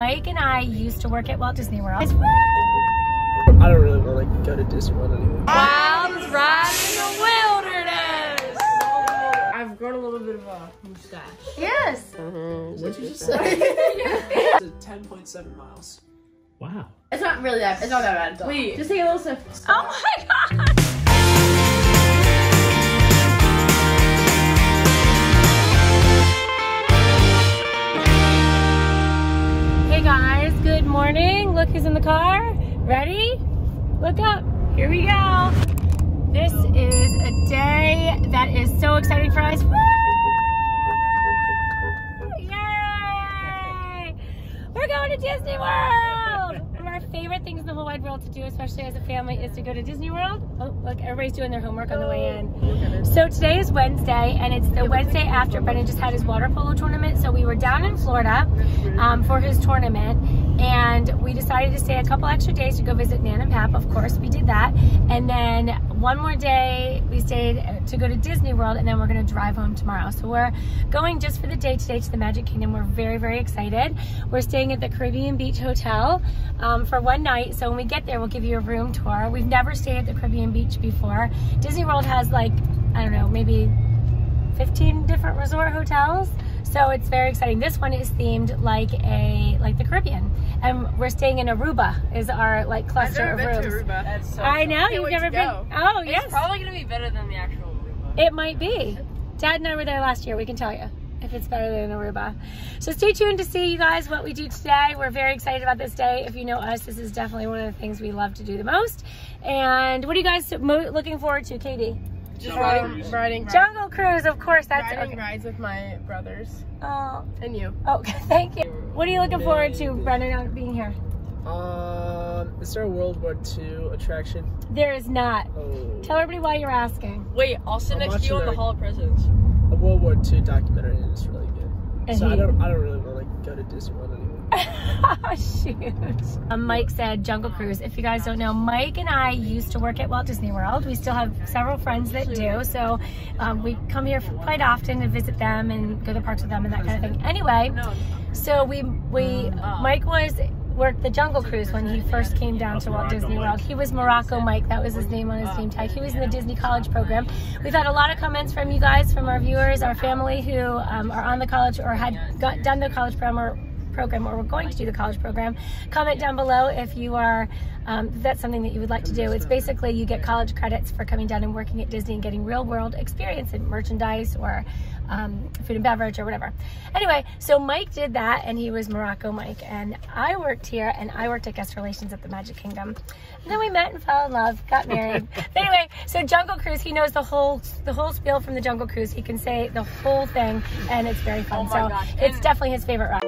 Mike and I used to work at Walt Disney World. I don't really want to go to Disney World anymore. Wild ride in the wilderness! I've grown a little bit of a mustache. Yes! What did you just say? It's 10.7 miles. Wow. It's not really that, it's not that bad at all. Wait, just take a little sip. Oh my god! Good morning. Look who's in the car. Ready? Look up. Here we go. This is a day that is so exciting for us. Woo! Yay! We're going to Disney World! One of our favorite things in the whole wide world to do, especially as a family, is to go to Disney World. Oh, look, everybody's doing their homework on the way in. So today is Wednesday, and it's the Wednesday after Brennan just had his water polo tournament. So we were down in Florida for his tournament. And we decided to stay a couple extra days to go visit Nan and Pap. Of course, we did that. And then one more day we stayed to go to Disney World, and then we're gonna drive home tomorrow. So we're going just for the day today to the Magic Kingdom. We're very, very excited. We're staying at the Caribbean Beach Hotel for one night. So when we get there, we'll give you a room tour. We've never stayed at the Caribbean Beach before. Disney World has like, I don't know, maybe 15 different resort hotels. So it's very exciting. This one is themed like the Caribbean, and we're staying in Aruba. Is our like cluster of rooms. I've never been to Aruba. That's so I know you've never been. Oh yes. It's probably gonna be better than the actual Aruba. It might be. Dad and I were there last year. We can tell you if it's better than Aruba. So stay tuned to see you guys what we do today. We're very excited about this day. If you know us, this is definitely one of the things we love to do the most. And what are you guys looking forward to, Katie? Just riding Jungle Cruise, of course. That's riding rides with my brothers. Oh, and you. Oh, thank you. What are you looking forward to, Brennan, out being here? Is there a World War II attraction? There is not. Oh. Tell everybody why you're asking. Wait, I'll sit next to you on the Hall of Presidents. A World War II documentary is really good. And so I don't really want to go to Disney World anymore. Oh, shoot. Mike said Jungle Cruise. If you guys don't know, Mike and I used to work at Walt Disney World. We still have several friends that do, so we come here quite often to visit them and go to the parks with them and that kind of thing. Anyway, so Mike worked the Jungle Cruise when he first came down to Walt Disney World. He was Morocco Mike. That was his name on his name tag. He was in the Disney College Program. We've had a lot of comments from you guys, from our viewers, our family who are on the college or had done the college program or we're going to do the college program. Comment down below if you are if that's something that you would like to do. It's basically you get college credits for coming down and working at Disney and getting real world experience in merchandise or food and beverage or whatever. Anyway, so Mike did that and he was Morocco Mike, and I worked here and I worked at guest relations at the Magic Kingdom. And then we met and fell in love, got married. Anyway, so Jungle Cruise, he knows the whole spiel from the Jungle Cruise. He can say the whole thing and it's very fun. Oh my gosh. It's definitely his favorite ride.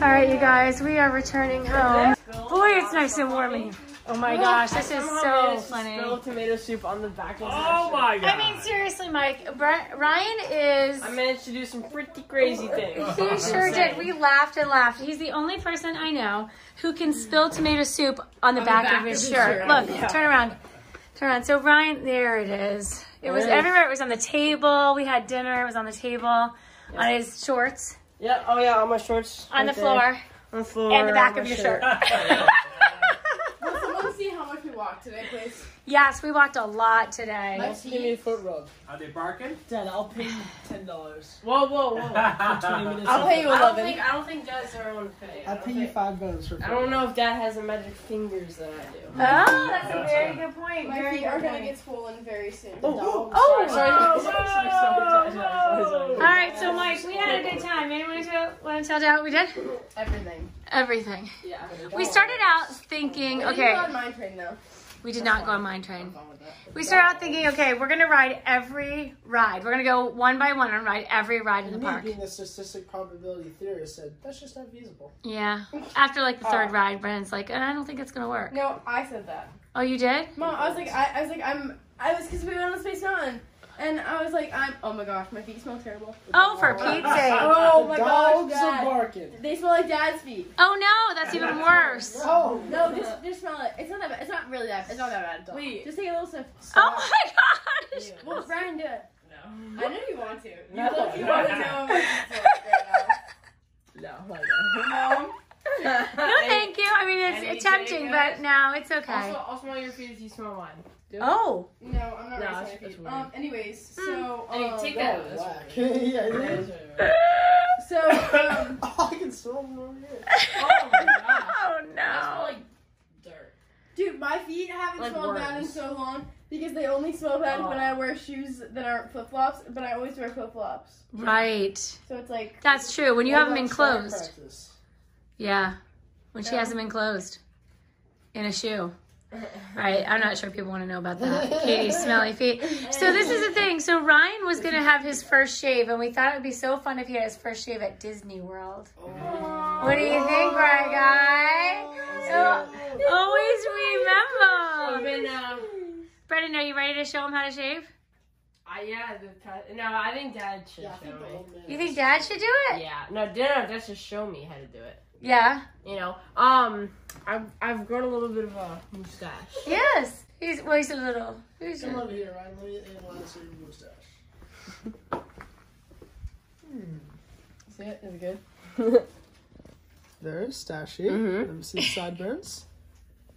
All right, you guys, we are returning home. Boy, it's nice and warm in here. Oh my gosh, this is so funny. Spill tomato soup on the back of the Oh my god. I mean, seriously, Mike, Ryan is... I managed to do some pretty crazy things. He sure did. We laughed and laughed. He's the only person I know who can spill tomato soup on the back of his shirt. Look, yeah. Turn around. Turn around. So Ryan, there it is. It was everywhere. It was on the table. We had dinner. It was on the table. Yep. On his shorts. Yeah, oh yeah, on my shorts. On the floor. On the floor. And the back of your shirt. Will someone see how much we walked today, please? Yes, we walked a lot today. Let's give me a foot rub. Are they barking? Dad, I'll pay you $10. Whoa, whoa, whoa. For 20 minutes. I'll pay you 11. I don't think dads are on pay. I'll pay you $5 for free. I don't know if dad has the magic fingers that I do. Oh, that's a very good point. My feet are going to get swollen very soon. Oh, oh, sorry. All right, so Mike, we had a good time. Anyone want to tell dad what we did? Everything. Everything. Yeah. We started out thinking, okay. I'm on my train now. We did not go on Mine Train. We started out thinking, okay, we're going to ride every ride. We're going to go one by one and ride every ride in the park. Me being a statistic probability theorist said, that's just not feasible. Yeah. After like the third ride, Brennan's like, I don't think it's going to work. No, I said that. Oh, you did? Mom, I was like, because we went on the Space Mountain. And I was like, oh my gosh, my feet smell terrible. Oh, for Pete's sake. Oh my gosh, Dad. Barking. They smell like Dad's feet. Oh no, that's even worse. Oh. No, just smell it. It's not that bad. It's not really that bad. It's not that bad at all. Wait. Just take a little sip. Stop. Oh my gosh. Yeah. Well, Brian, do it. No. I know you want to. You want to know what it's like right now. No, I don't. No. No, thank you. I mean, it's tempting, but no, it's okay. Also, I'll smell your feet if you smell mine. Oh. No, I'm not really smelling your feet. Anyways, so... take that out of this. Yeah, so, oh, I can smell them over here. Oh, my gosh. Oh, no. I smell like dirt. Dude, my feet haven't smelled bad in so long because they only smell bad when I wear shoes that aren't flip-flops, but I always wear flip-flops. Right. So it's like... That's true. When you have them enclosed. Yeah, when she has them enclosed in a shoe. All right, I'm not sure people want to know about that. Katie's smelly feet. So this is the thing. So Ryan was going to have his first shave, and we thought it would be so fun if he had his first shave at Disney World. Oh. What do you think, Ryan guy? Oh, always remember. Brennan, are you ready to show him how to shave? No, I think Dad should show me. You think Dad should do it? Yeah. No, Dad should show me how to do it. Yeah. You know, I've grown a little bit of a mustache. Yes. He's a little. Come over here, Ryan. Let me see your mustache. See it? Is it good? There's Stashy. Let me see the sideburns.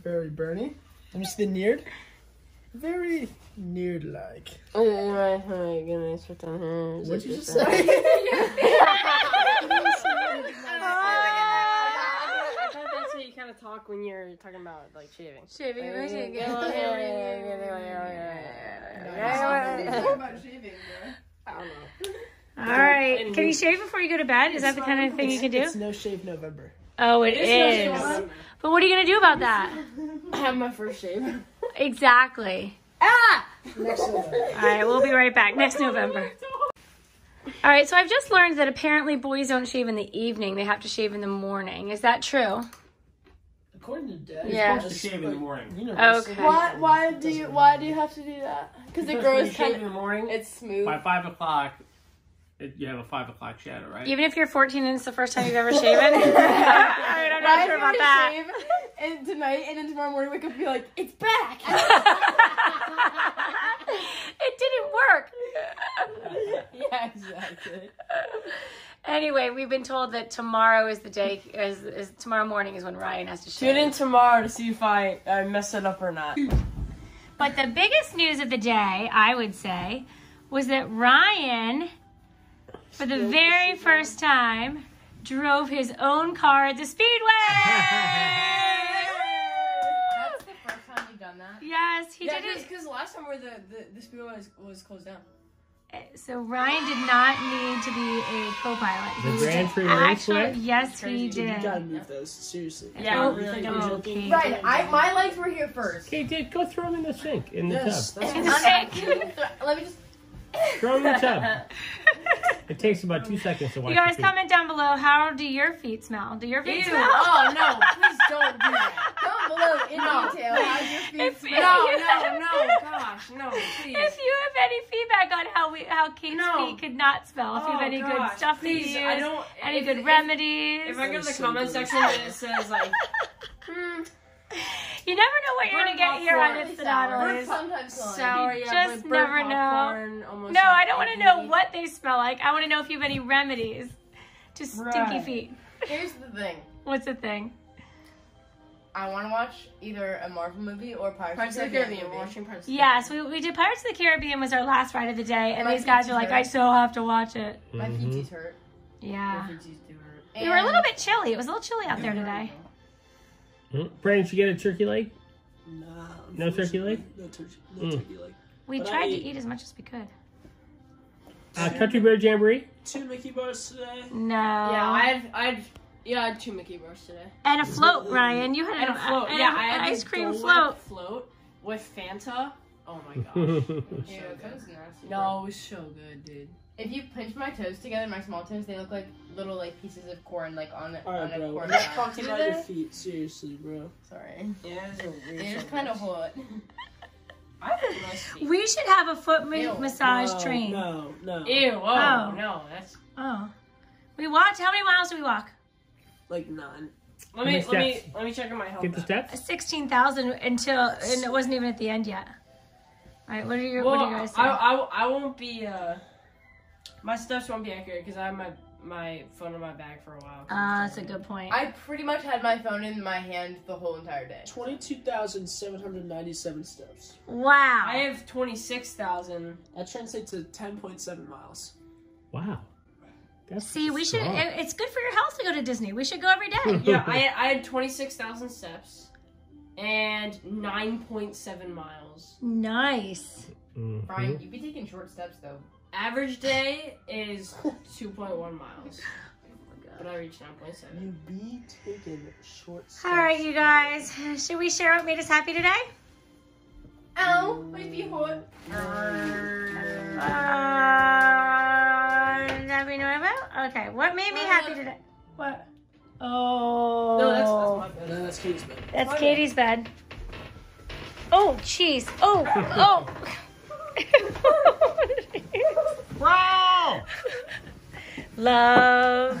Very Bernie. Let me see the neared. Very neared-like. Oh my goodness. What'd you just say? Talk when you're talking about like shaving. All right, can you shave before you go to bed? Is that the kind of thing you can do? It's No Shave November. Oh, it is. But what are you gonna do about that? I have my first shave. Exactly. Next November. All right, we'll be right back next November. All right, so I've just learned that apparently boys don't shave in the evening; they have to shave in the morning. Is that true? According to Dad, you're supposed to shave in the morning. You know, okay. Why do you have to do that? Because it grows. Shave in the morning. It's smooth. By 5 o'clock, you have a 5 o'clock shadow, right? Even if you're 14 and it's the first time you've ever shaven. I mean, I'm not sure about that. Shave and tonight and then tomorrow morning, wake up and be like, it's back. It didn't work. Yeah, exactly. Anyway, we've been told that tomorrow is the day. Tomorrow morning is when Ryan has to shave. Tune in tomorrow to see if I mess it up or not. But the biggest news of the day, I would say, was that Ryan, for the very first time, drove his own car at the Speedway. That's the first time you've done that. Yes, he did it. Because last time where the Speedway was closed down. So Ryan did not need to be a co-pilot. The Grand Prix raceway? Yes, he did. You gotta move those, seriously. Yeah, really. Right, my legs were here first. Okay, dude, go throw them in the sink, in the tub. Let me just... Throw it in the tub. It takes about 2 seconds to wash. You guys comment down below, how do your feet smell? Do your feet smell? Oh no, please don't do that. Comment below in detail how your feet smell. No, please. If you have any feedback on how Kate's feet could not smell, if you have any good stuff to use, any good remedies. If I go to the comment section and it says like, you never know what you're going to get here on this Donnellys. You just never know. No, I don't want to know what they smell like. I want to know if you have any remedies to stinky feet. Here's the thing. What's the thing? I want to watch either a Marvel movie or Pirates of the Caribbean. Yes, we did. Pirates of the Caribbean was our last ride of the day, and these guys are like, I still have to watch it. My feeties hurt. Yeah. My feeties do hurt. We were a little bit chilly. It was a little chilly out there today. Brandon, did you get a turkey leg? No. No turkey leg? No turkey leg. We tried to eat as much as we could. Country Bear Jamboree? 2 Mickey bars today. No. Yeah, I had 2 Mickey bars today. And a float, Ryan. You had a float. Yeah, I had an ice cream float with Fanta. Oh my gosh. That was nasty. No, it was so good, dude. If you pinch my toes together, my small toes, they look like little like pieces of corn, like on a corn. We're talking about your feet, seriously, bro. Sorry. Yeah, they're kind of hot. I have nice feet. We should have a foot massage train. No. Ew. Oh no, that's. Oh. We walked. How many miles do we walk? Like 9. Let me check on my health. Get the steps. 16,000 and it wasn't even at the end yet. All right. What do you guys say? I won't be. My steps won't be accurate because I have my phone in my bag for a while. That's a good point. I pretty much had my phone in my hand the whole entire day. 22,797 steps. Wow. I have 26,000. That translates to 10.7 miles. Wow. That's it's good for your health to go to Disney. We should go every day. Yeah, I had 26,000 steps and 9.7 miles. Nice. Mm-hmm. Brian, you'd be taking short steps though. Average day is 2.1 miles. Oh my God. But I reached 9.7. You be taking short steps. All right, you guys. Should we share what made us happy today? Oh, we'd be hot. That we know about? Okay, what made me happy today? What? Oh. No, that's my bed. No, that's Katie's bed. That's Katie's bed. Oh, jeez. Oh. Wow! Love,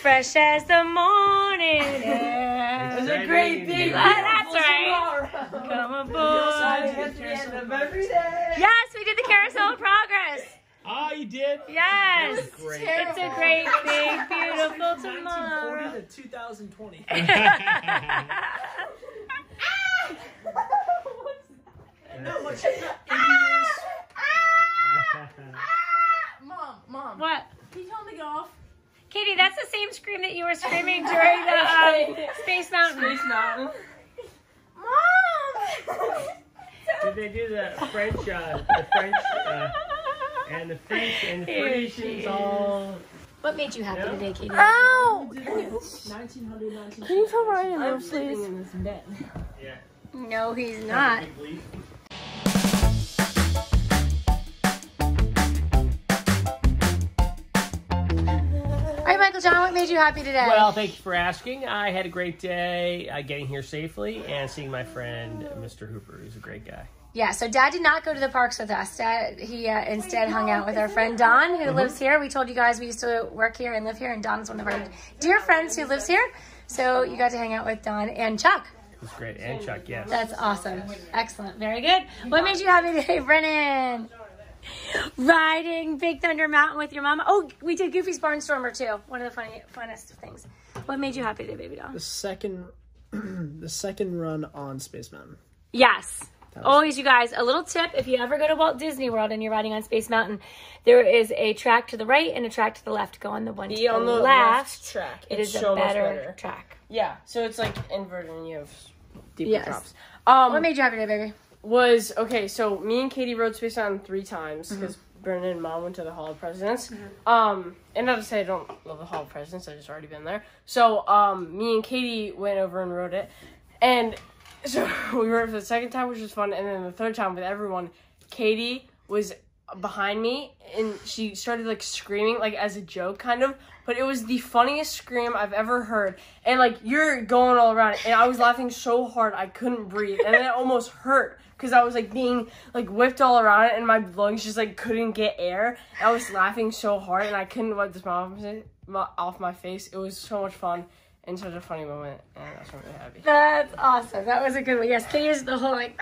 fresh as the morning air. It's a great day. That's right. Tomorrow. Come aboard. Yes, we did the Carousel of Progress. Oh, you did? Yes. It's a great big, beautiful tomorrow. 1940 to 2020. What's that? Mom. What? Can you tell me to go off? Katie, that's the same scream that you were screaming during the Space Mountain. Space Mountain. Mom! Did they do the French and the British all? What made you happy today, Katie? Ow! Can you tell Ryan to move, please? I'm in this bed. Yeah. No, he's not. John, what made you happy today? Well, thank you for asking. I had a great day getting here safely and seeing my friend, Mr. Hooper, who's a great guy. Yeah, so Dad did not go to the parks with us. Dad, he instead hung out with our friend Don, who lives here. We told you guys we used to work here and live here, and Don's one of our dear friends who lives here. So you got to hang out with Don and Chuck. It was great. And Chuck, yes. That's awesome. Excellent. Very good. What made you happy today, Brennan? Riding Big Thunder Mountain with your mama. Oh, we did Goofy's Barnstormer too. One of the funnest things. What made you happy today, baby doll? The second run on Space Mountain. Yes. Always, you guys, a little tip. If you ever go to Walt Disney World and you're riding on Space Mountain, there is a track to the right and a track to the left. Go on the one to on the left track. It's so much better track. Yeah. So it's like inverted and you have deeper drops. What made you happy today, baby? So me and Katie rode Space Mountain 3 times because Brennan and Mom went to the Hall of Presidents. And not to say I don't love the Hall of Presidents, I've just already been there. So me and Katie went over and rode it. And so we rode it for the second time, which was fun. And then the third time with everyone, Katie was behind me, and she started like screaming, like as a joke kind of, but it was the funniest scream I've ever heard. And like, you're going all around it, and I was laughing so hard I couldn't breathe, and then it almost hurt because I was like being like whipped all around it, and my lungs just like couldn't get air. I was laughing so hard, and I couldn't wipe the smile off my face. It was so much fun and such a funny moment, and that's what I'm really happy. That's awesome. That was a good one. Yes, Katie was the whole like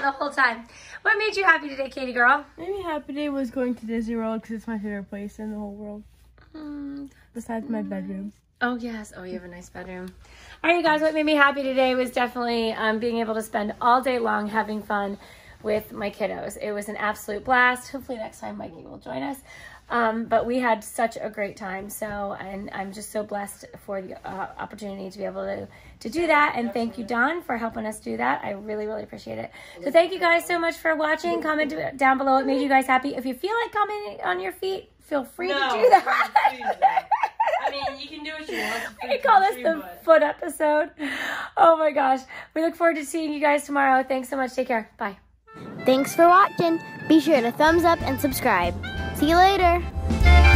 the whole time. What made you happy today, Katie girl? Made me happy today was going to Disney World because it's my favorite place in the whole world. Besides my bedroom. Oh, yes. Oh, you have a nice bedroom. All right, you guys, what made me happy today was definitely being able to spend all day long having fun with my kiddos. It was an absolute blast. Hopefully next time Mikey will join us. But we had such a great time. So, and I'm just so blessed for the opportunity to be able to do that. And thank you, Don, for helping us do that. I really, really appreciate it. So thank you guys so much for watching. Comment down below what made you guys happy. If you feel like commenting on your feet, feel free to do that. I mean, you can do what you want. We could call this the foot episode. Oh my gosh. We look forward to seeing you guys tomorrow. Thanks so much. Take care. Bye. Thanks for watching. Be sure to thumbs up and subscribe. See you later.